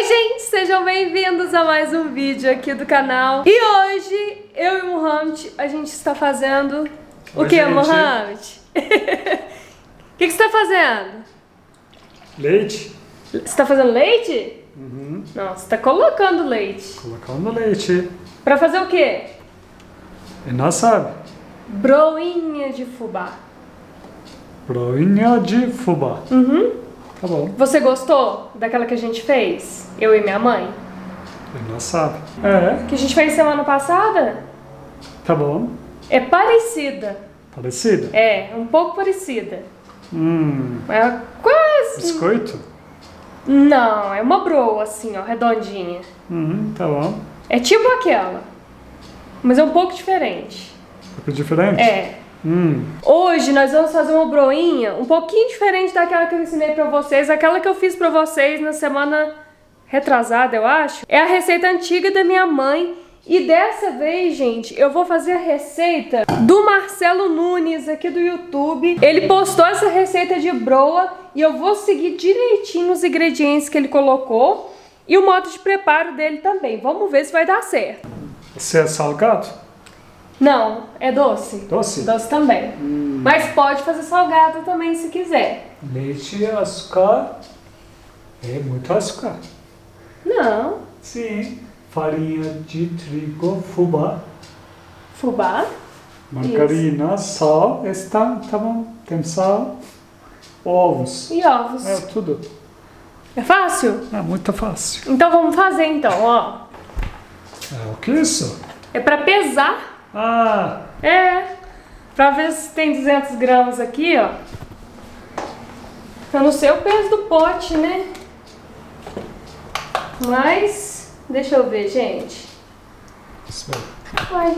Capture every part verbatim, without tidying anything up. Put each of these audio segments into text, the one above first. Oi gente, sejam bem-vindos a mais um vídeo aqui do canal. E hoje, eu e o Mohamed, a gente está fazendo... Oi, o que, gente? Mohamed? O que, que você está fazendo? Leite. Você está fazendo leite? Uhum. Não, você está colocando leite. Colocando leite. Para fazer o quê? E nós sabe. Broinha de fubá. Broinha de fubá. Uhum. Tá bom. Você gostou daquela que a gente fez? Eu e minha mãe? Ela sabe. É. Que a gente fez semana passada? Tá bom. É parecida. Parecida? É, um pouco parecida. Hum. É quase... Biscoito? Não, é uma broa assim, ó, redondinha. Hum, tá bom. É tipo aquela, mas é um pouco diferente. Um pouco diferente? É. Hum. Hoje nós vamos fazer uma broinha um pouquinho diferente daquela que eu ensinei pra vocês. Aquela que eu fiz pra vocês na semana retrasada, eu acho. É a receita antiga da minha mãe. E dessa vez, gente, eu vou fazer a receita do Marcelo Nunes aqui do YouTube. Ele postou essa receita de broa e eu vou seguir direitinho os ingredientes que ele colocou e o modo de preparo dele também. Vamos ver se vai dar certo. Você é salgado? Não, é doce. Doce? Doce também. Hum. Mas pode fazer salgado também se quiser. Leite, açúcar. É muito açúcar. Não. Sim. Farinha de trigo, fubá. Fubá? Margarina, isso. Sal. Está, tá bom. Tem sal. Ovos. E ovos. É tudo. É fácil? É muito fácil. Então vamos fazer então, ó. É, o que é isso? É pra pesar. Ah! É, pra ver se tem duzentos gramas aqui, ó. Eu não sei o peso do pote, né? Mas, deixa eu ver, gente. Vai.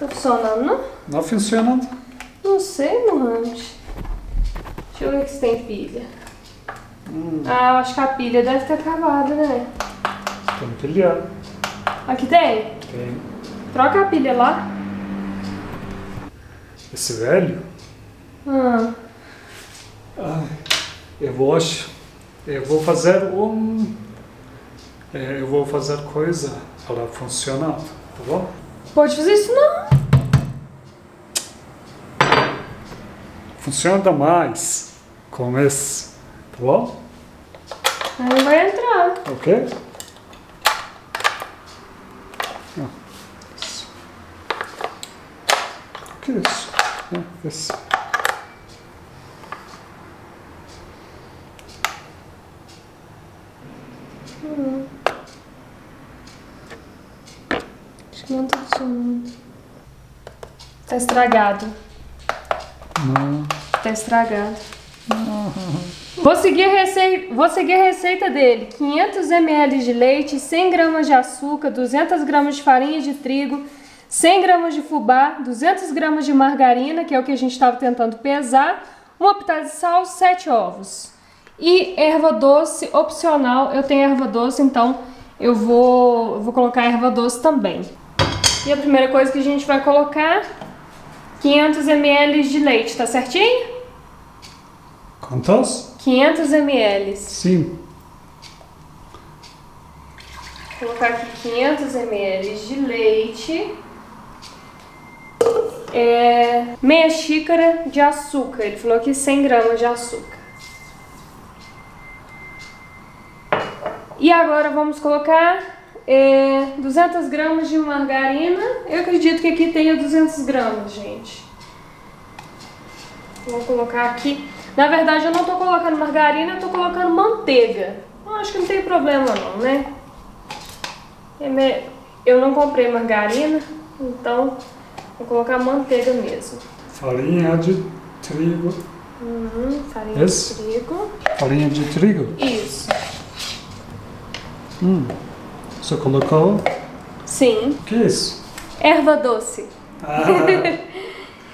Tá funcionando, não? Não funcionando. Não sei, Mohamed. Deixa eu ver se tem pilha. Hum. Ah, eu acho que a pilha deve ter acabado, né? Tem pilha. Aqui tem? Tem. Troca a pilha lá. Esse velho? Ah. Ai, eu vou acho, eu vou fazer um, eu vou fazer coisa para funcionar, tá bom? Pode fazer isso não? Funciona mais com esse, tá bom? Aí vai entrar. Ok. Isso. O que é isso? É isso. Hum. Acho que não tá funcionando. Tá estragado. Não. Tá estragado. Não. Vou seguir, a receita, vou seguir a receita dele. quinhentos mililitros de leite, cem gramas de açúcar, duzentos gramas de farinha de trigo, cem gramas de fubá, duzentos gramas de margarina, que é o que a gente estava tentando pesar, uma pitada de sal, sete ovos. E erva doce, opcional, eu tenho erva doce, então eu vou, eu vou colocar erva doce também. E a primeira coisa que a gente vai colocar, quinhentos mililitros de leite, tá certinho? Quantos? quinhentos mililitros. Sim. Vou colocar aqui quinhentos mililitros de leite. É, meia xícara de açúcar. Ele falou aqui cem gramas de açúcar. E agora vamos colocar é, duzentos gramas de margarina. Eu acredito que aqui tenha duzentos gramas, gente. Vou colocar aqui. Na verdade, eu não tô colocando margarina, eu tô colocando manteiga. Eu acho que não tem problema não, né? Eu não comprei margarina, então vou colocar manteiga mesmo. Farinha de trigo. Uhum, farinha Esse? de trigo. Farinha de trigo? Isso. Hum, você colocou? Sim. O que é isso? Erva doce. Ah.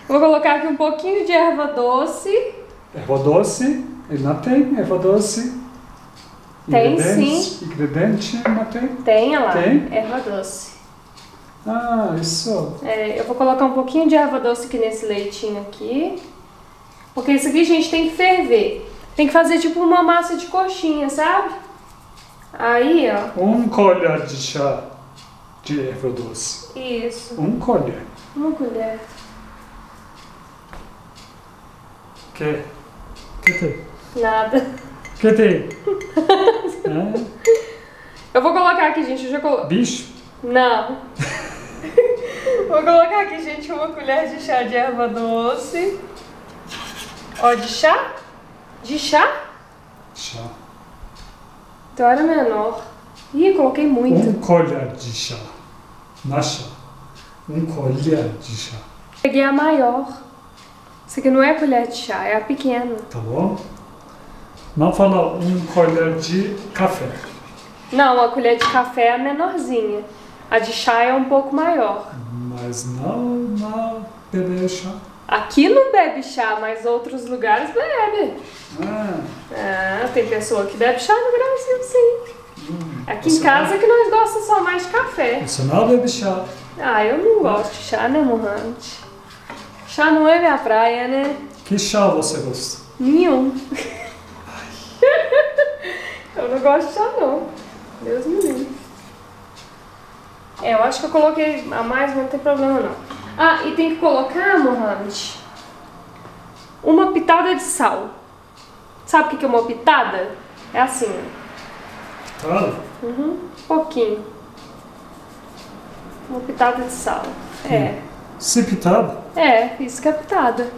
Vou colocar aqui um pouquinho de erva doce. Erva doce, ele não tem erva doce. Tem sim. Ingrediente não tem? Tem, olha lá, tem. Erva doce. Ah, isso. É, eu vou colocar um pouquinho de erva doce aqui nesse leitinho aqui. Porque isso aqui, gente, tem que ferver. Tem que fazer tipo uma massa de coxinha, sabe? Aí, ó. Um colher de chá de erva doce. Isso. Um colher. Uma colher. Que? Que tem? Nada. Que tem? É. Eu vou colocar aqui, gente. Eu já colo... Bicho? Não. Vou colocar aqui, gente, uma colher de chá de erva doce. Ó, de chá? De chá? Chá. Então era menor. Ih, coloquei muito. Um colher de chá. Na chá. Um colher de chá. Peguei a maior. Isso aqui não é colher de chá, é a pequena. Tá bom? Não fala um colher de café. Não, a colher de café é a menorzinha. A de chá é um pouco maior. Mas não, não beber chá. Aqui não bebe chá, mas outros lugares bebe. Ah. Ah, tem pessoa que bebe chá no Brasil, sim. Hum, aqui em casa não... que nós gostamos só mais de café. Você não bebe chá. Ah, eu não gosto de chá, né, Mohamed? Chá não é minha praia, né? Que chá você gosta? Nenhum. Eu não gosto de chá, não. Deus me livre. É, eu acho que eu coloquei a mais, mas não tem problema, não. Ah, e tem que colocar, Mohamed, uma pitada de sal. Sabe o que é uma pitada? É assim, ó. Ah. Uhum, um pouquinho. Uma pitada de sal. Sim. É. Se pitada? É, isso que é pitada.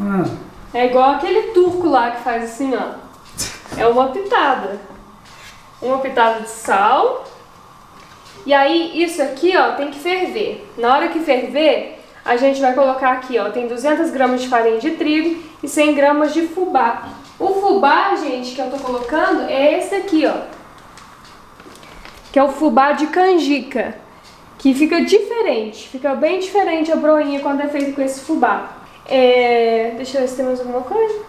Ah. É igual aquele turco lá que faz assim, ó. É uma pitada. Uma pitada de sal. E aí, isso aqui, ó, tem que ferver. Na hora que ferver, a gente vai colocar aqui, ó, tem duzentas gramas de farinha de trigo e cem gramas de fubá. O fubá, gente, que eu tô colocando é esse aqui, ó. Que é o fubá de canjica. Que fica diferente, fica bem diferente a broinha quando é feito com esse fubá. É... Deixa eu ver se tem mais alguma coisa.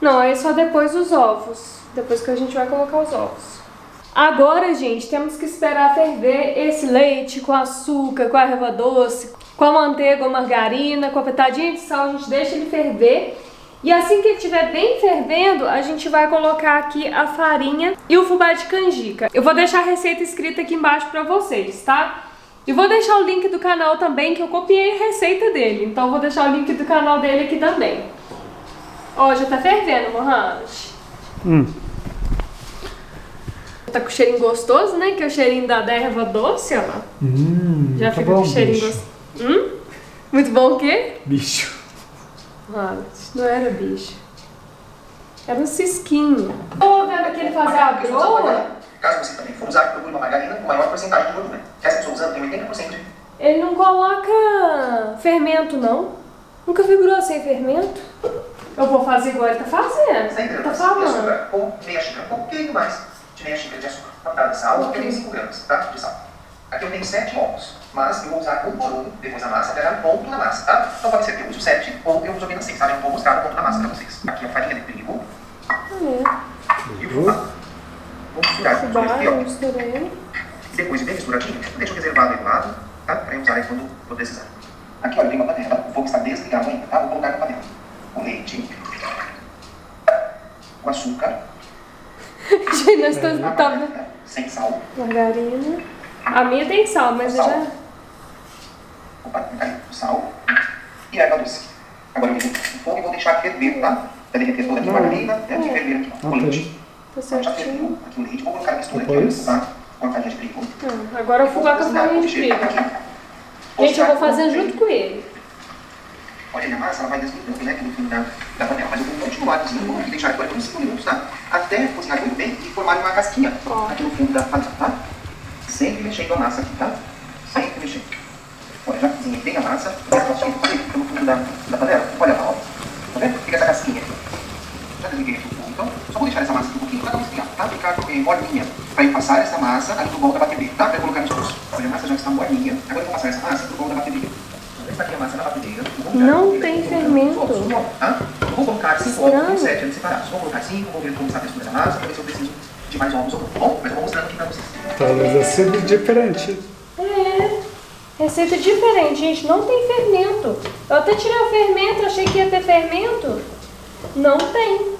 Não, é só depois os ovos. Depois que a gente vai colocar os ovos. Agora, gente, temos que esperar ferver esse leite com açúcar, com a erva doce, com a manteiga ou margarina, com a pitadinha de sal, a gente deixa ele ferver. E assim que ele estiver bem fervendo, a gente vai colocar aqui a farinha e o fubá de canjica. Eu vou deixar a receita escrita aqui embaixo pra vocês, tá? E vou deixar o link do canal também, que eu copiei a receita dele. Então eu vou deixar o link do canal dele aqui também. Ó, já tá fervendo, Mohamed. Hum. Tá com cheirinho gostoso, né? Que é o cheirinho da erva doce, ó. Hum, já fica tá bom, com cheirinho gostoso. Hum? Muito bom o quê? Bicho. Ah, não era bicho. Era um cisquinho. Tô vendo aquele fazer a broa. Caso você também for usar, procure uma margarina com maior porcentagem de gordura. Que as pessoas usam tem oitenta por cento. Ele não coloca fermento, não? Nunca vi broa sem fermento? Eu vou fazer igual ele tá fazendo. Sem tá falando. Ou meia xícara, um pouquinho mais. Meia xícara de açúcar para cada sal, eu tenho cinco gramas, tá? De sal. Aqui eu tenho sete ovos, mas eu vou usar um por um, depois da massa, até dar um ponto na massa, tá? Então pode ser que eu uso sete ou eu uso apenas seis, sabe? Eu vou mostrar o ponto na massa para vocês. Aqui a farinha de trigo. E o fubá. Vou misturar com os dois aqui, ó. Depois bem misturadinho, deixo reservado aí do lado, tá? Para eu usar aí quando eu precisar. Aqui, olha, tem uma panela, o fogo está desligado ainda, tá? Vou colocar na panela. O leite. O açúcar. Gente, nós estamos é, tava... sem sal. Margarina. A minha tem sal, mas sal. Eu já... O sal e a erva doce. Agora eu vou o fogo e vou deixar ferver, tá? Vai derreter toda aqui a margarina e aqui ferver aqui, ó. O leite. Já ferveu aqui o leite, vou colocar a mistura aqui, tá? Com a farinha de trigo. Hum, agora eu vou colocar a farinha de trigo. Gente, eu vou fazer junto com ele. Olha, a massa ela vai desmontando, né, aqui no fim da, da panela, mas eu vou continuar cozinhando e deixar agora por uns cinco minutos, tá? Até cozinhar muito bem e formar uma casquinha, ó, aqui no fundo da panela, tá? Sempre mexendo a massa aqui, tá? Sempre mexendo. Olha, já cozinhei bem a massa, já cozinhei no fundo da, da panela, olha lá, ó. Tá vendo? Fica essa casquinha aqui. Já desliguei aqui o fogo, então só vou deixar essa massa aqui um pouquinho pra ela esfriar, tá? Ficar eh, molinha, pra eu passar essa massa ali no bolo da batedeira, tá? Pra eu colocar no bolso. Olha, a massa já está molinha, agora eu vou passar essa massa no bolo da batedeira. Aqui a massa na batedeira. Não tem fermento. Vou colocar cinco ovos, sete ali separados. Vou colocar cinco, vou ver como está a textura da massa, para ver se eu preciso de mais ovos ou não. Bom, mas eu vou mostrando aqui para vocês. Talvez é sempre diferente. É, receita diferente, gente. Não tem fermento. Eu até tirei o fermento, achei que ia ter fermento. Não tem.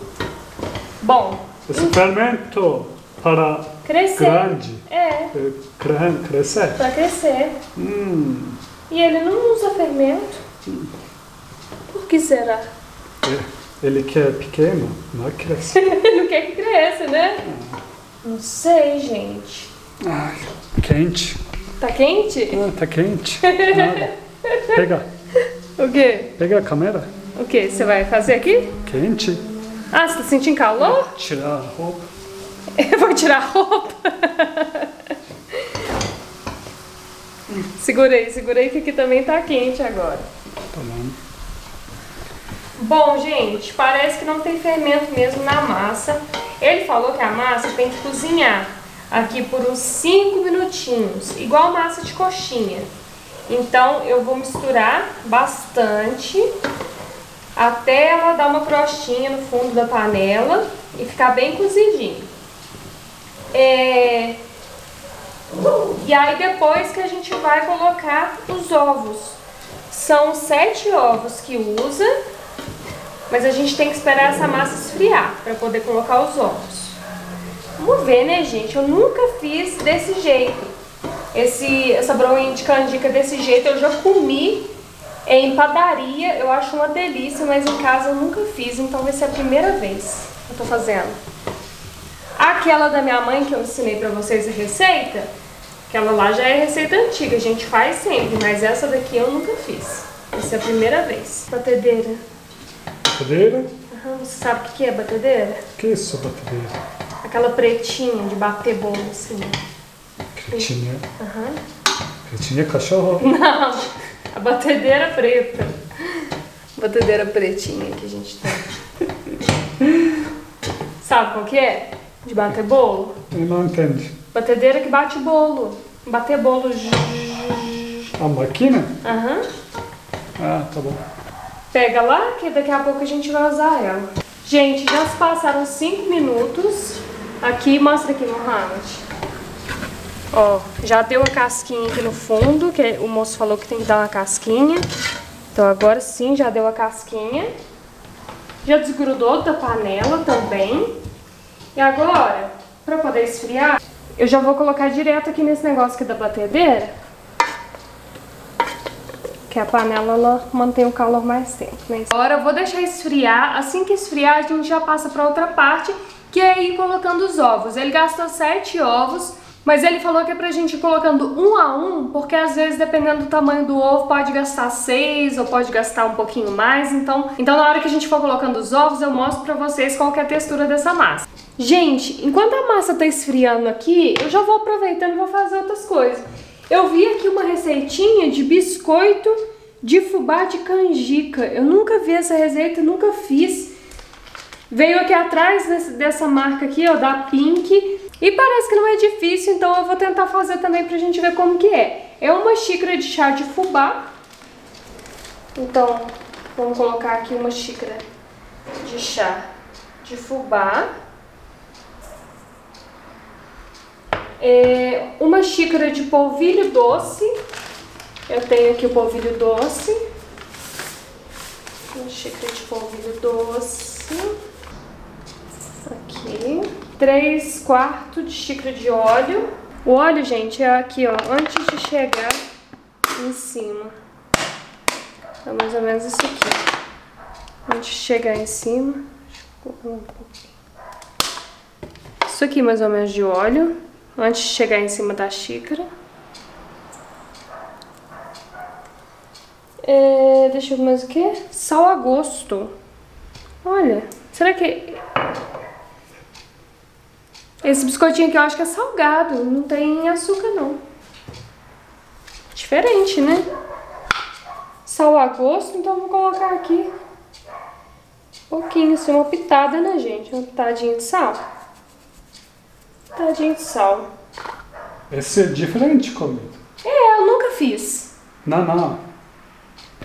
Bom. Suplemento para crescer. Grande. É. Cre crescer. Para crescer. Hum. E ele não usa fermento. Hum. Por que será? Ele quer pequeno, não cresce. Ele quer que cresça, né? Não sei, gente. Ai, quente. Tá quente? Ah, tá quente. Nada. Pega. O quê? Pega a câmera. O que? Você vai fazer aqui? Quente. Ah, você tá sentindo calor? Vou tirar a roupa. Eu vou tirar a roupa. Segura aí, segura aí que aqui também tá quente agora. Tá bom. Bom, gente, parece que não tem fermento mesmo na massa. Ele falou que a massa tem que cozinhar aqui por uns cinco minutinhos, igual massa de coxinha. Então eu vou misturar bastante até ela dar uma crostinha no fundo da panela e ficar bem cozidinho. É... E aí depois que a gente vai colocar os ovos. São sete ovos que usa. Mas a gente tem que esperar essa massa esfriar para poder colocar os ovos. Vamos ver, né, gente? Eu nunca fiz desse jeito. Esse, essa broinha de canjica desse jeito eu já comi em padaria. Eu acho uma delícia, mas em casa eu nunca fiz. Então vai ser a primeira vez que eu tô fazendo. Aquela da minha mãe que eu ensinei para vocês a receita, aquela lá já é receita antiga, a gente faz sempre. Mas essa daqui eu nunca fiz. Vai ser a primeira vez. Batedeira. Batedeira? Uhum, você sabe o que é batedeira? O que é isso, batedeira? Aquela pretinha de bater bolo assim. Pretinha? Uhum. Pretinha é cachorro? Não, a batedeira preta. Batedeira pretinha que a gente tem. Sabe qual que é? De bater bolo? Eu não entendo. Batedeira que bate bolo. Bater bolo. A máquina? Aham. Uhum. Ah, tá bom. Pega lá, que daqui a pouco a gente vai usar ela. Gente, já se passaram cinco minutos. Aqui, mostra aqui, Mohamed. Ó, já deu a casquinha aqui no fundo, que o moço falou que tem que dar uma casquinha. Então agora sim, já deu a casquinha. Já desgrudou da panela também. E agora, pra poder esfriar, eu já vou colocar direto aqui nesse negócio aqui da batedeira. Que a panela ela mantém o calor mais tempo, né? Agora eu vou deixar esfriar. Assim que esfriar, a gente já passa para outra parte, que é ir colocando os ovos. Ele gastou sete ovos, mas ele falou que é pra gente ir colocando um a um, porque às vezes, dependendo do tamanho do ovo, pode gastar seis ou pode gastar um pouquinho mais. Então, então na hora que a gente for colocando os ovos, eu mostro pra vocês qual que é a textura dessa massa. Gente, enquanto a massa tá esfriando aqui, eu já vou aproveitando e vou fazer outras coisas. Eu vi aqui uma receitinha de biscoito de fubá de canjica. Eu nunca vi essa receita, nunca fiz. Veio aqui atrás desse, dessa marca aqui, ó, da Pink. E parece que não é difícil, então eu vou tentar fazer também pra gente ver como que é. É uma xícara de chá de fubá. Então, vamos colocar aqui uma xícara de chá de fubá. É uma xícara de polvilho doce. Eu tenho aqui o polvilho doce. Uma xícara de polvilho doce. Aqui. três quartos de xícara de óleo. O óleo, gente, é aqui, ó, antes de chegar em cima. É mais ou menos isso aqui. Antes de chegar em cima. Deixa eu colocar um pouquinho. Isso aqui, mais ou menos, de óleo. Antes de chegar em cima da xícara. É, deixa eu ver mais o que? Sal a gosto. Olha, será que... Esse biscoitinho aqui eu acho que é salgado. Não tem açúcar, não. Diferente, né? Sal a gosto, então eu vou colocar aqui um pouquinho, assim, uma pitada, né, gente? Uma pitadinha de sal. Tadinho de sal. Esse é diferente, comigo. É, eu nunca fiz. Não, não.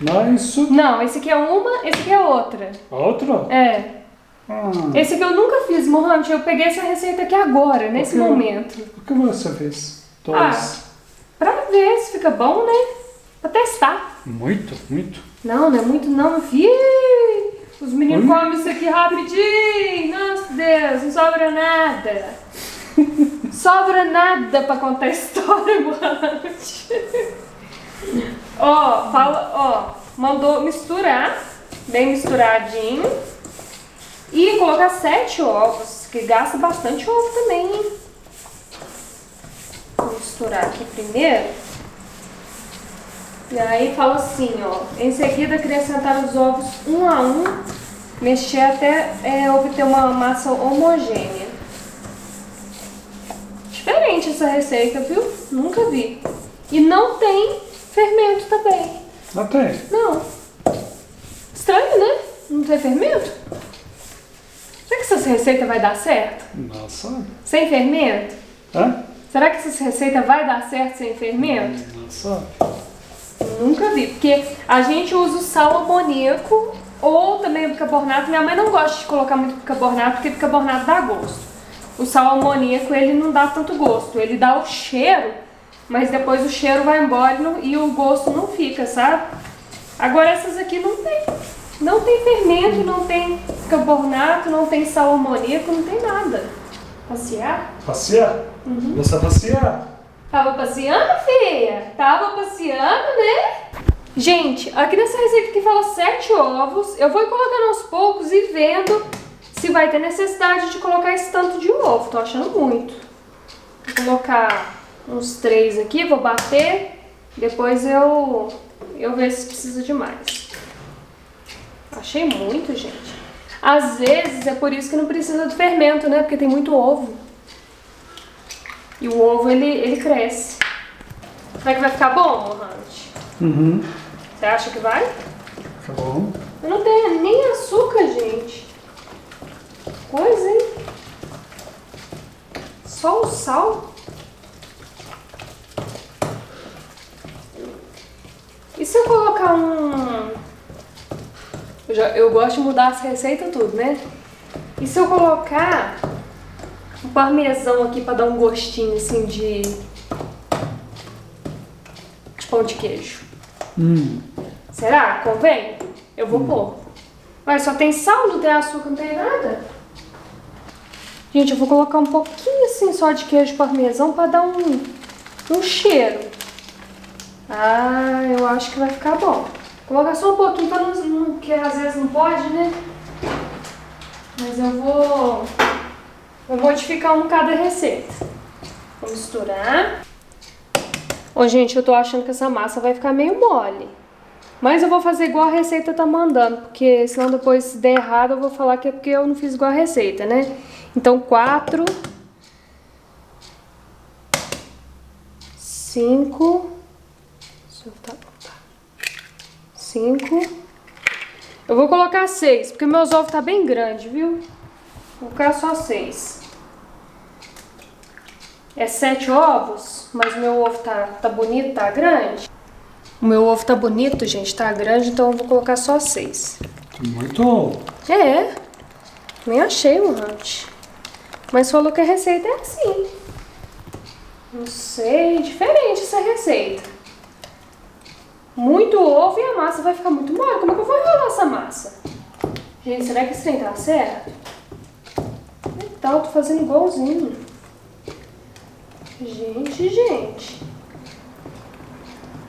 Não, isso... Não, esse aqui é uma, esse aqui é outra. Outra? É. Ah. Esse aqui eu nunca fiz, Mohamed. Eu peguei essa receita aqui agora, nesse o que, momento. O que você fez? Dois. Ah, pra ver se fica bom, né? Pra testar. Muito, muito. Não, não é muito não. Vi... Os meninos Oi? comem isso aqui rapidinho. Nossa, Deus, não sobra nada. Sobra nada pra contar a história, mano. Ó, fala, ó, mandou misturar, bem misturadinho. E colocar sete ovos, que gasta bastante ovo também, hein? Vou misturar aqui primeiro. E aí fala assim, ó, em seguida acrescentar os ovos um a um, mexer até é, obter uma massa homogênea. Diferente essa receita, viu? Nunca vi. E não tem fermento também. Não tem? Não. Estranho, né? Não tem fermento? Será que essa receita vai dar certo? Não sabe. Sem fermento? Hã? Será que essa receita vai dar certo sem fermento? Não sabe. Nunca vi, porque a gente usa o sal amoníaco ou também o bicarbonato. Minha mãe não gosta de colocar muito bicarbonato, porque bicarbonato dá gosto. O sal amoníaco, ele não dá tanto gosto, ele dá o cheiro, mas depois o cheiro vai embora e o gosto não fica, sabe? Agora essas aqui não tem, não tem fermento, não tem bicarbonato, não tem sal amoníaco, não tem nada. Passear? Passear? Uhum. Começar a passear. Tava passeando, filha? Tava passeando, né? Gente, aqui nessa receita que fala sete ovos, eu vou colocando aos poucos e vendo se vai ter necessidade de colocar esse tanto de ovo. Tô achando muito. Vou colocar uns três aqui, vou bater. Depois eu, eu vejo se precisa de mais. Achei muito, gente. Às vezes é por isso que não precisa do fermento, né? Porque tem muito ovo. E o ovo, ele, ele cresce. Será que vai ficar bom, Mohamed? Uhum. Você acha que vai? Fica bom. Eu não tenho nem açúcar, gente. Coisa, hein? Só o sal. E se eu colocar um... Eu, já, eu gosto de mudar as receitas tudo, né? E se eu colocar... um parmesão aqui pra dar um gostinho, assim, de, de pão de queijo. Hum. Será? Convém? Eu vou hum. pôr. Mas só tem sal, não tem açúcar, não tem nada. Gente, eu vou colocar um pouquinho, assim, só de queijo parmesão pra dar um, um cheiro. Ah, eu acho que vai ficar bom. Colocar só um pouquinho, pra não, porque às vezes não pode, né? Mas eu vou... vou modificar um cada receita. Vou misturar. Ô, gente, eu tô achando que essa massa vai ficar meio mole. Mas eu vou fazer igual a receita tá mandando, porque senão depois se der errado eu vou falar que é porque eu não fiz igual a receita, né? Então, quatro. Cinco. Deixa eu botar. Cinco. Eu vou colocar seis, porque meus ovos tá bem grande, viu? Vou colocar só seis. É sete ovos, mas o meu ovo tá, tá bonito, tá grande. O meu ovo tá bonito, gente, tá grande, então eu vou colocar só seis. Muito ovo. É, nem achei um antes. Mas falou que a receita é assim. Não sei, diferente essa receita. Muito ovo e a massa vai ficar muito mole. Como é que eu vou enrolar essa massa? Gente, será que esse trem tá certo? Então, eu tô fazendo igualzinho. Gente, gente.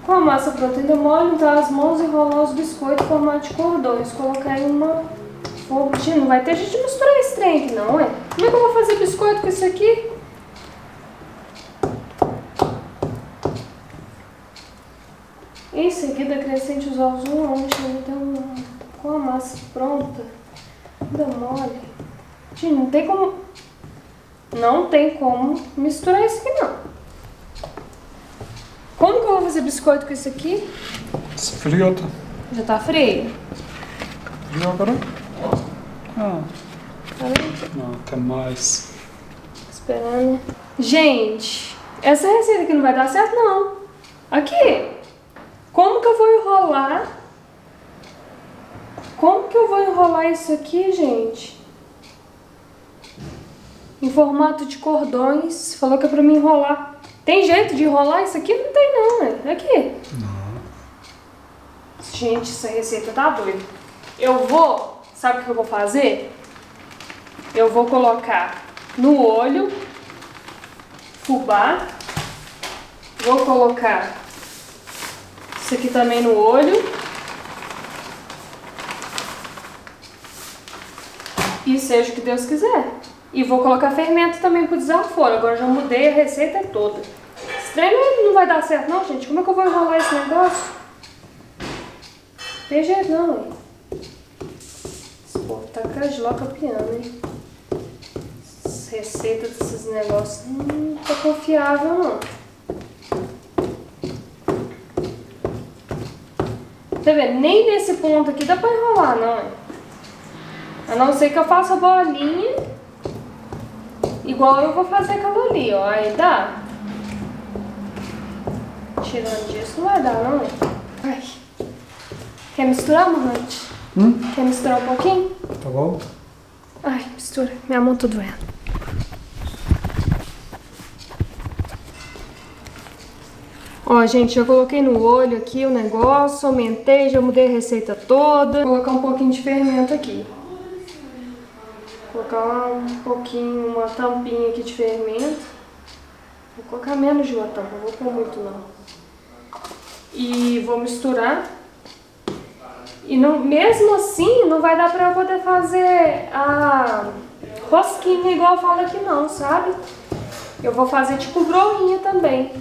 Com a massa pronta ainda mole, untar as mãos e enrolar os biscoitos em formato de cordões. Colocar em uma forma. Não vai ter jeito de misturar esse trem aqui, não, é? Como é que eu vou fazer biscoito com isso aqui? Em seguida, acrescente os ovos no lanche. Então, com a massa pronta, ainda mole. Gente, não tem como... não tem como misturar isso aqui, não. Como que eu vou fazer biscoito com isso aqui? Esfriota. Já tá frio? Frio agora? Ah. Tá vendo? Não, tem mais. Esperando. Gente, essa receita aqui não vai dar certo, não. Aqui. Como que eu vou enrolar? Como que eu vou enrolar isso aqui, gente? Em formato de cordões, falou que é pra mim enrolar. Tem jeito de enrolar isso aqui? Não tem não, né? É aqui. Não. Gente, essa receita tá doida. Eu vou Sabe o que eu vou fazer? Eu vou colocar no olho, fubá, vou colocar isso aqui também no olho e seja o que Deus quiser. E vou colocar fermento também pro desaforo. Agora já mudei a receita toda. Esse trem não vai dar certo não, gente. Como é que eu vou enrolar esse negócio? Não tem jeito não, hein? Esse povo tá cajiloca piano, hein? As receitas desses negócios não tá confiável não. Tá vendo? Nem nesse ponto aqui dá pra enrolar não, hein? A não ser que eu faça bolinha, igual eu vou fazer aquela ali, ó. Aí dá. Tirando disso, não vai dar, não. Ai. Quer misturar, Mohamed? Hum? Quer misturar um pouquinho? Tá bom. Ai, mistura. Minha mão tá doendo. Ó, gente, já coloquei no olho aqui o negócio, aumentei, já mudei a receita toda. Vou colocar um pouquinho de fermento aqui. Vou colocar um pouquinho, uma tampinha aqui de fermento. Vou colocar menos de uma tampa, não vou pôr muito não. E vou misturar. E não, mesmo assim não vai dar pra eu poder fazer a rosquinha igual eu falo aqui não, sabe? Eu vou fazer tipo broinha também.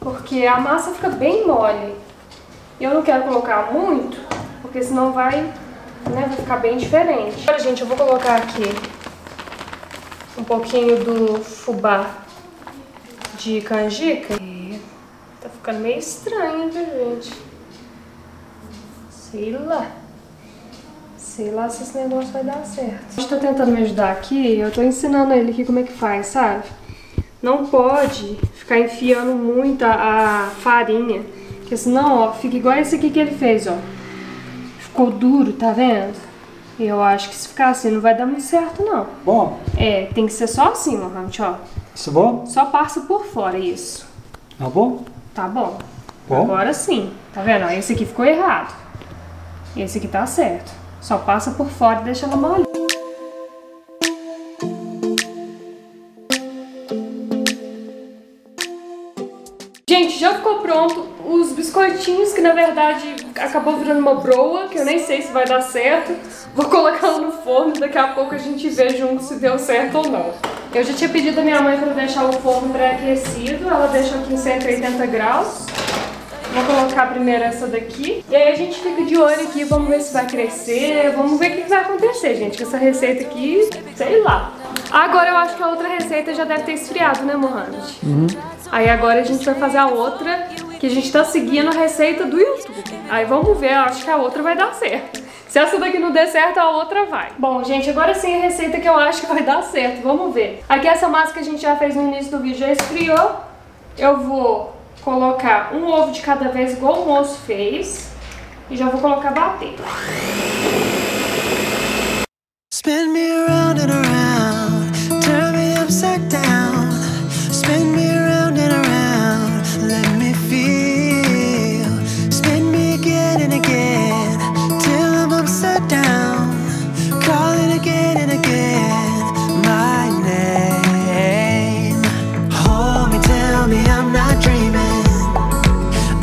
Porque a massa fica bem mole. Eu não quero colocar muito, porque senão vai... Né? Vai ficar bem diferente. Agora, gente, eu vou colocar aqui um pouquinho do fubá de canjica. E tá ficando meio estranho, viu, gente? Sei lá. Sei lá se esse negócio vai dar certo. A gente tá tentando me ajudar aqui, eu tô ensinando ele aqui como é que faz, sabe? Não pode ficar enfiando muito a farinha, porque senão, ó, fica igual esse aqui que ele fez, ó. Ficou duro, tá vendo? Eu acho que se ficar assim não vai dar muito certo, não. Bom? É, tem que ser só assim, Mohamed, ó. Isso é bom? Só passa por fora, isso. Tá bom? Tá bom. Bom? Agora sim. Tá vendo? Ó, esse aqui ficou errado. Esse aqui tá certo. Só passa por fora e deixa ela molhar. Gente, já ficou pronto os biscoitinhos, que na verdade acabou virando uma broa, que eu nem sei se vai dar certo. Vou colocá-lo no forno, daqui a pouco a gente vê junto se deu certo ou não. Eu já tinha pedido à minha mãe para deixar o forno pré-aquecido, ela deixou aqui em cento e oitenta graus. Vou colocar primeiro essa daqui. E aí a gente fica de olho aqui, vamos ver se vai crescer, vamos ver o que vai acontecer, gente, com essa receita aqui, sei lá. Agora eu acho que a outra receita já deve ter esfriado, né, Mohamed? Uhum. Aí agora a gente vai fazer a outra, que a gente tá seguindo a receita do YouTube. Aí vamos ver, eu acho que a outra vai dar certo. Se essa daqui não der certo, a outra vai. Bom, gente, agora sim a receita que eu acho que vai dar certo, vamos ver. Aqui essa massa que a gente já fez no início do vídeo já esfriou. Eu vou colocar um ovo de cada vez, igual o moço fez. E já vou colocar bater. Spin me around and around. Upside down, spin me round and around, let me feel, spin me again and again, till I'm upside down, calling again and again, my name, hold me, tell me I'm not dreaming,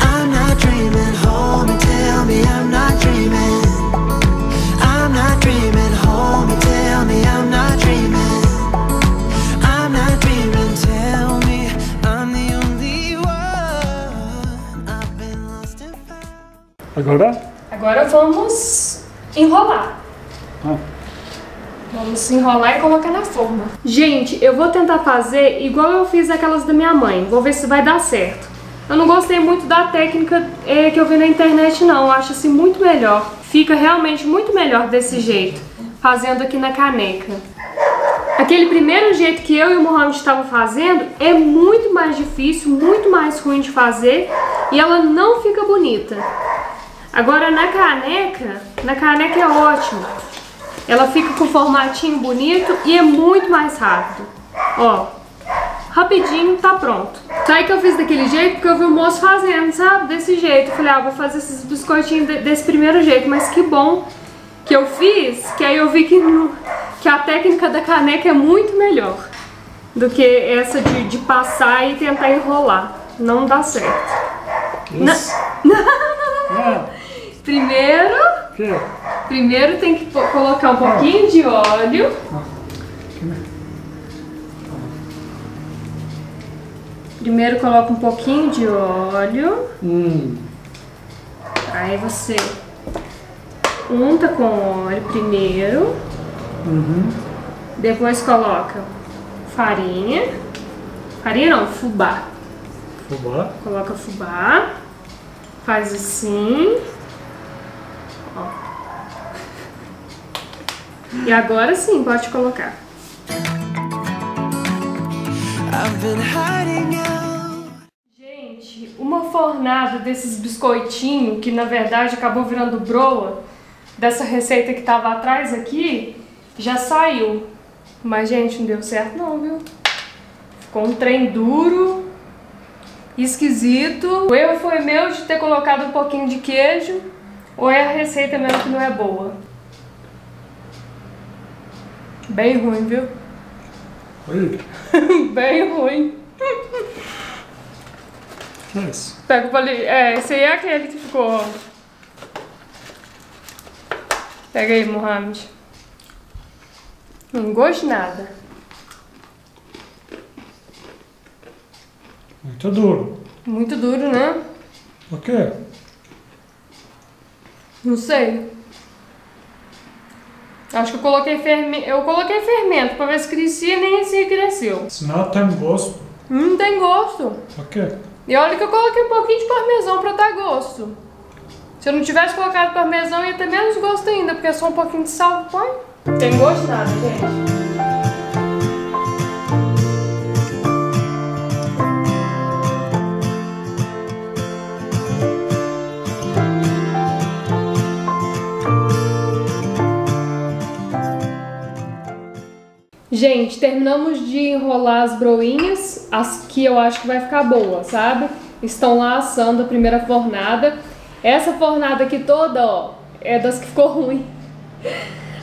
I'm not dreaming, hold me, tell me I'm not dreaming, I'm not dreaming, hold me, tell me I'm not dreaming. Agora? Agora vamos enrolar. Ah. Vamos enrolar e colocar na forma. Gente, eu vou tentar fazer igual eu fiz aquelas da minha mãe. Vou ver se vai dar certo. Eu não gostei muito da técnica é, que eu vi na internet, não. Eu acho assim muito melhor. Fica realmente muito melhor desse jeito. Fazendo aqui na caneca. Aquele primeiro jeito que eu e o Mohamed estavam fazendo é muito mais difícil, muito mais ruim de fazer. E ela não fica bonita. Agora na caneca, na caneca é ótimo. Ela fica com um formatinho bonito e é muito mais rápido. Ó, rapidinho tá pronto. Só aí que eu fiz daquele jeito porque eu vi o moço fazendo, sabe? Desse jeito. Eu falei, ah, vou fazer esses biscoitinhos desse primeiro jeito. Mas que bom que eu fiz, que aí eu vi que, no, que a técnica da caneca é muito melhor do que essa de, de passar e tentar enrolar. Não dá certo. Isso. Não, não, não, não. Primeiro, que? primeiro tem que colocar um pouquinho de óleo. Primeiro coloca um pouquinho de óleo. Hum. Aí você unta com óleo primeiro. Uhum. Depois coloca farinha. Farinha não, fubá. Fubá. Coloca fubá. Faz assim. Ó. E agora sim, pode colocar. Gente, uma fornada desses biscoitinhos, que na verdade acabou virando broa, dessa receita que tava atrás aqui, já saiu. Mas, gente, não deu certo não, viu? Ficou um trem duro, esquisito. O erro foi meu de ter colocado um pouquinho de queijo, ou é a receita mesmo que não é boa. Bem ruim, viu? Bem ruim. Que é isso? Pega o palito. É, esse aí é aquele que ficou. Pega aí, Mohamed. Não gosto de nada. Muito duro. Muito duro, né? Por quê? Não sei. Acho que eu coloquei fermento, eu coloquei fermento pra ver se crescia, nem assim cresceu. Se não tem gosto. Não tem gosto. Por quê? E olha que eu coloquei um pouquinho de parmesão pra dar gosto. Se eu não tivesse colocado parmesão, ia ter menos gosto ainda, porque é só um pouquinho de sal, põe. Não tem gosto nada, gente. Gente, terminamos de enrolar as broinhas, as que eu acho que vai ficar boa, sabe? Estão lá assando a primeira fornada. Essa fornada aqui toda, ó, é das que ficou ruim.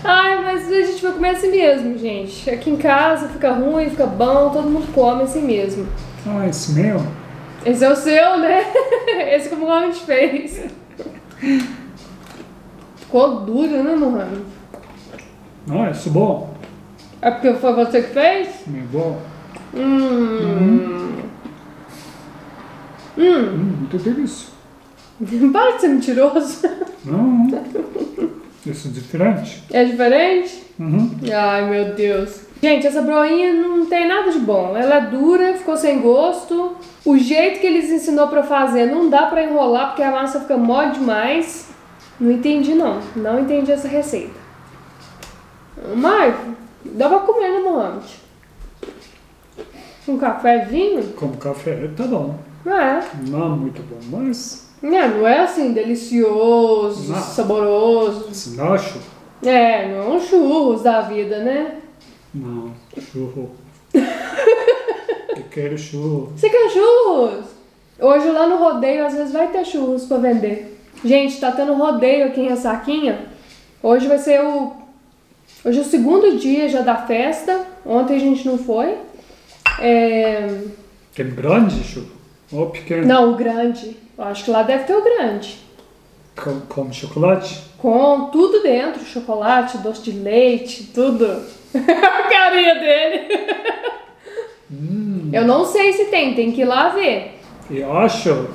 Ai, mas a gente vai comer assim mesmo, gente. Aqui em casa fica ruim, fica bom, todo mundo come assim mesmo. Ah, esse meu? Esse é o seu, né? Esse que o Mohamed fez. Ficou duro, né, Mohamed? Não, é isso bom. É porque foi você que fez? Meu bom. Hum. Hum. Hum, muito delícia. Para de ser mentiroso. Não. Isso é diferente. É diferente? Uhum. Ai, meu Deus. Gente, essa broinha não tem nada de bom. Ela é dura, ficou sem gosto. O jeito que eles ensinou pra fazer não dá pra enrolar, porque a massa fica mole demais. Não entendi, não. Não entendi essa receita. Marco. Dá pra comer, né, Mohamed? Um cafezinho? Como café, tá bom. É. Não é muito bom, mas... É, não é assim, delicioso, não. Saboroso. Isso não é churro. É, não é um churros da vida, né? Não, churro. Eu quero churros. Você quer churros? Hoje lá no rodeio, às vezes vai ter churros pra vender. Gente, tá tendo rodeio aqui em Ressaquinha. Hoje vai ser o... Hoje é o segundo dia já da festa, ontem a gente não foi. É... Tem grande, churro? Ou pequeno? Não, o grande. Eu acho que lá deve ter o grande. Com, com chocolate? Com tudo dentro, chocolate, doce de leite, tudo. A carinha dele. Hum. Eu não sei se tem, tem que ir lá ver. Eu acho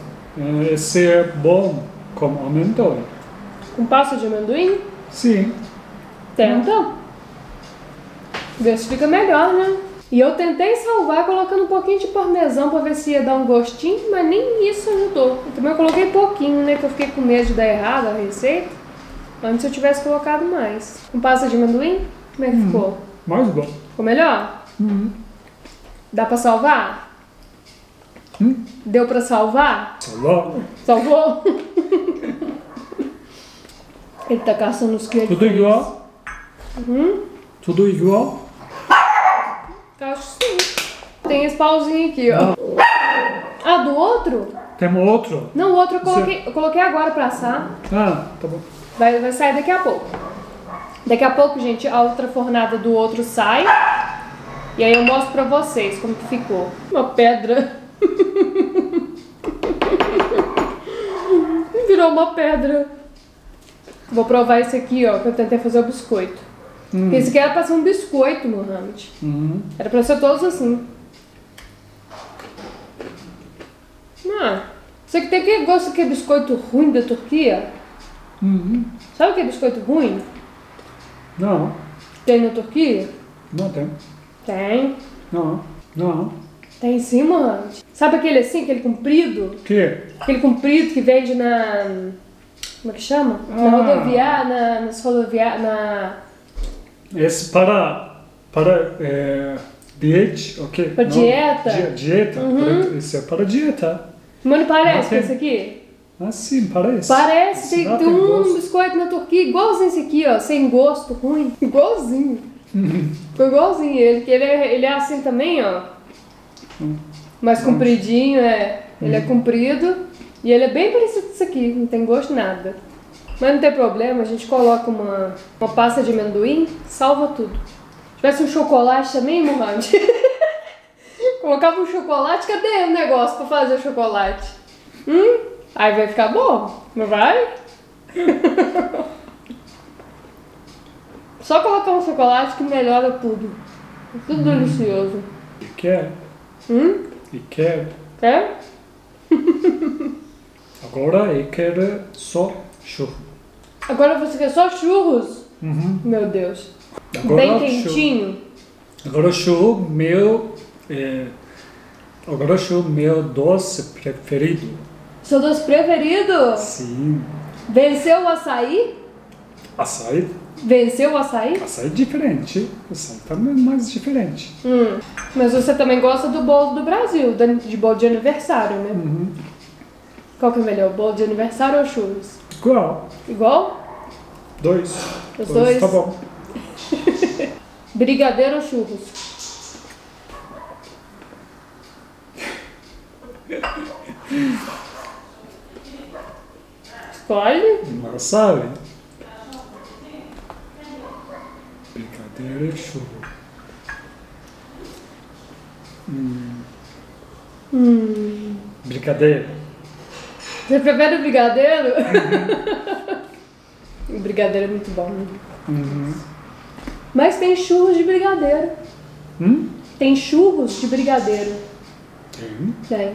esse é bom com amendoim. Com pasta de amendoim? Sim. Tenta. Vê se fica melhor, né? E eu tentei salvar colocando um pouquinho de parmesão pra ver se ia dar um gostinho, mas nem isso ajudou. Eu também coloquei pouquinho, né? Que eu fiquei com medo de dar errado a receita. Antes eu tivesse colocado mais. Com pasta de amendoim? Como é que hum, ficou? Mais bom. Ficou melhor? Uhum. Dá pra salvar? Hum? Deu pra salvar? Salvou. Salvou? Ele tá caçando os queijos. Tudo igual. Uhum. Tudo igual? Acho que sim. Tem esse pauzinho aqui, ó. Ah, do outro? Tem outro? Não, o outro eu coloquei, eu coloquei agora pra assar. Ah, tá bom. Vai, vai sair daqui a pouco. Daqui a pouco, gente, a outra fornada do outro sai. E aí eu mostro pra vocês como que ficou. Uma pedra. Virou uma pedra. Vou provar esse aqui, ó, que eu tentei fazer o biscoito. Hum. Esse aqui era pra ser um biscoito, Mohamed. Hum. Era pra ser todos assim. Ah, isso aqui tem aquele gosto que é biscoito ruim da Turquia. Uhum. Sabe o que é biscoito ruim? Não. Tem na Turquia? Não tem. Tem? Não, não. Tem sim, mano. Sabe aquele assim, aquele comprido? Que? Aquele comprido que vende na... Como é que chama? Ah. Na rodoviária, na, nas rodoviárias, na... Esse para... Para... É... Diet, ok. Para dieta? Di dieta, uhum. Para, isso é para dieta. Mano, parece com esse aqui? Ah, sim, parece. Parece, tem, tem um gosto. Biscoito na Turquia, igualzinho esse aqui, ó, sem gosto, ruim. Igualzinho. Foi igualzinho ele, que ele é, ele é assim também, ó. Hum. Mais hum. compridinho, é. Hum. Ele é comprido e ele é bem parecido com esse aqui, não tem gosto nada. Mas não tem problema, a gente coloca uma, uma pasta de amendoim, salva tudo. Tivesse um chocolate também, Mohamed? Colocava um chocolate, cadê o negócio pra fazer o chocolate? Hum? Aí vai ficar bom, não vai? Só colocar um chocolate que melhora tudo. É tudo hum. delicioso. E quer? Hum? E quer? Quer? Agora eu quero só churros. Agora você quer só churros? Uhum. Meu Deus. Agora, bem quentinho. Agora o churro meu... É, agora o meu doce preferido. Seu doce preferido? Sim. Venceu o açaí? Açaí? Venceu o açaí? Açaí diferente. Açaí também é mais diferente. Hum. Mas você também gosta do bolo do Brasil, de bolo de aniversário, né? Uhum. Qual que é o melhor, bolo de aniversário ou churros? Igual. Igual? Dois. Os dois? dois? Tá bom. Brigadeiro ou churros? Escolhe? Não sabe. Brincadeira e churro. Hum. Hum. Brincadeira. Você prefere o brigadeiro? Uhum. O brigadeiro é muito bom, né? Uhum. Mas tem churros de brigadeiro. Hum? Tem churros de brigadeiro. Tem? Tem.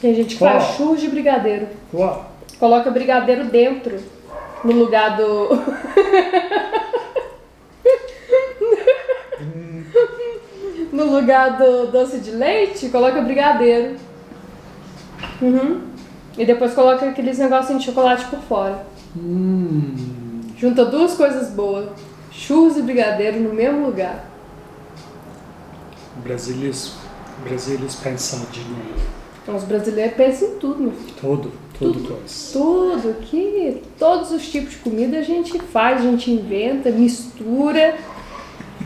Tem gente que faz churros de brigadeiro. Uau. Coloca brigadeiro dentro, no lugar do... hum. No lugar do doce de leite, coloca brigadeiro. Uhum. E depois coloca aqueles negocinhos de chocolate por fora. Hum. Junta duas coisas boas, churros e brigadeiro no mesmo lugar. Brasileiros, brasileiros pensam de novo. Então, os brasileiros pensam em tudo, meu filho. Tudo, tudo, tudo. Tudo, que todos os tipos de comida a gente faz, a gente inventa, mistura.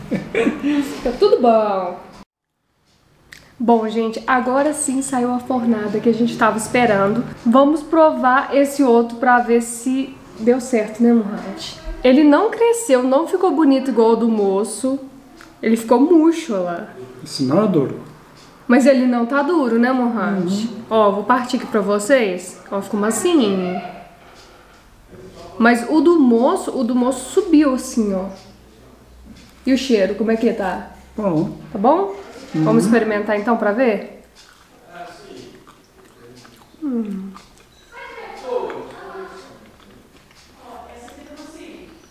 Fica tudo bom. Bom, gente, agora sim saiu a fornada que a gente estava esperando. Vamos provar esse outro pra ver se deu certo, né, Mohamed? Ele não cresceu, não ficou bonito igual o do moço. Ele ficou murcho, olha lá. Isso não é duro. Mas ele não tá duro, né, Mohamed? Uhum. Ó, vou partir aqui pra vocês. Ó, ficou massinho. Mas o do moço, o do moço subiu assim, ó. E o cheiro, como é que tá? Bom. Tá bom? Uhum. Vamos experimentar então pra ver? Hum.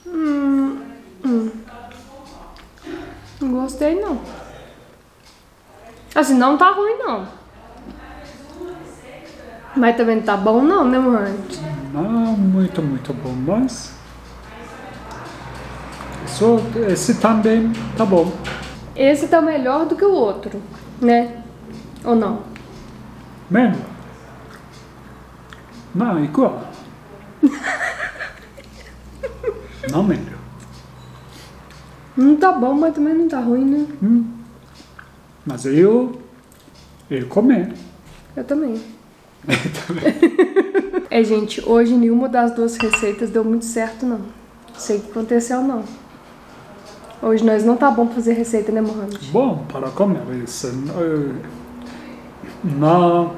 Hum. Hum. Não gostei, não. Assim, não tá ruim, não. Mas também não tá bom, não, né, Mohamed? Não, muito, muito bom, mas... Só esse também tá bom. Esse tá melhor do que o outro, né? Ou não? Menos? Não, igual. Não, melhor. Não tá bom, mas também não tá ruim, né? Hum. Mas eu... eu comer. Eu também. É, gente, hoje nenhuma das duas receitas deu muito certo, não. Não sei o que aconteceu, não. Hoje nós não tá bom pra fazer receita, né, Mohamed? Bom, para comer isso. Não...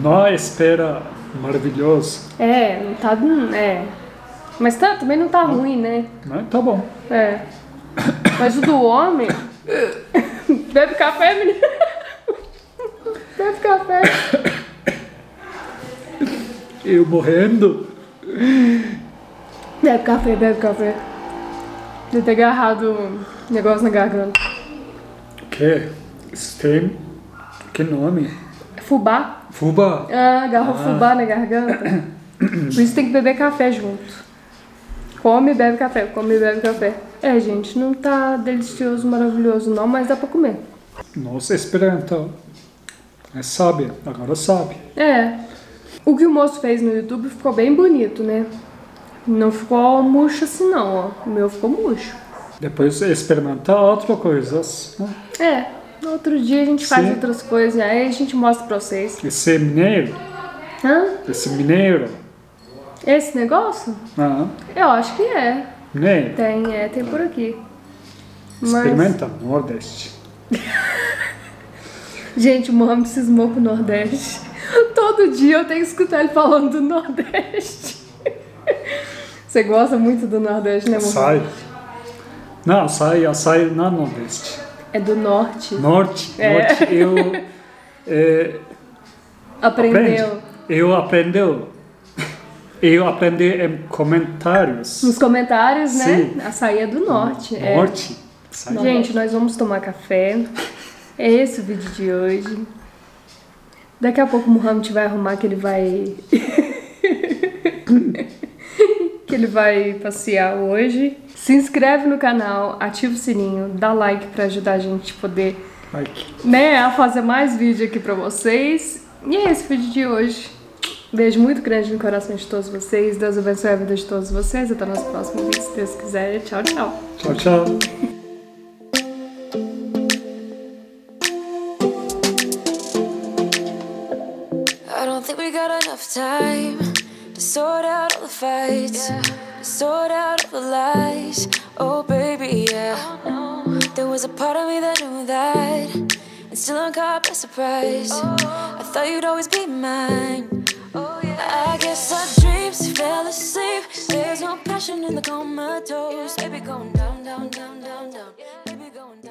Não espera maravilhoso. É, não tá... É. Mas tá, também não tá não, ruim, né? Não, tá bom. É. Mas o do homem... Bebe café, menina. Bebe café. Eu morrendo. Bebe café, bebe café. Deve ter agarrado um negócio na garganta. O que? Stem? Que nome? Fubá. Fubá? Ah, agarrou ah. fubá na garganta. Por isso tem que beber café junto. Come e bebe café, come e bebe café. É, gente, não tá delicioso, maravilhoso não, mas dá pra comer. Nossa, esperenta. É sábia, agora sabe. É. O que o moço fez no YouTube ficou bem bonito, né? Não ficou murcho assim não, ó. O meu ficou murcho. Depois experimentar outras coisas. Né? É, no outro dia a gente faz Sim. outras coisas, aí a gente mostra pra vocês. Esse mineiro? Hã? Esse mineiro? Esse negócio? Aham. Eu acho que é. Mineiro? Tem, é, tem por aqui. Mas... Experimenta no Nordeste. Gente, o Mohamed cismou com o Nordeste. Todo dia eu tenho que escutar ele falando do Nordeste. Você gosta muito do Nordeste, né, Mohamed? Açaí. Não, açaí, açaí não é Nordeste. É do Norte. Norte, é. Norte eu... É, Aprendeu. Aprendi. Eu aprendeu. Eu aprendi em comentários. Nos comentários, né? Sim. Açaí é do Norte. No, é. Norte. Açaí. Gente, nós vamos tomar café. É esse o vídeo de hoje. Daqui a pouco o Mohamed vai arrumar que ele vai... que ele vai passear hoje. Se inscreve no canal, ativa o sininho, dá like pra ajudar a gente poder... Like. Né, a fazer mais vídeo aqui pra vocês. E é esse o vídeo de hoje. Beijo muito grande no coração de todos vocês. Deus abençoe a vida de todos vocês. Até o nosso próximo vídeo, se Deus quiser. Tchau, tchau. Tchau, tchau. Time to sort out all the fights, yeah. To sort out all the lies. Oh baby, yeah. Oh, no. There was a part of me that knew that, and still I'm caught by surprise. Oh. I thought you'd always be mine. Oh, yeah. I guess our dreams fell asleep. There's no passion in the comatose. Baby, going down, down, down, down, down. Baby, going.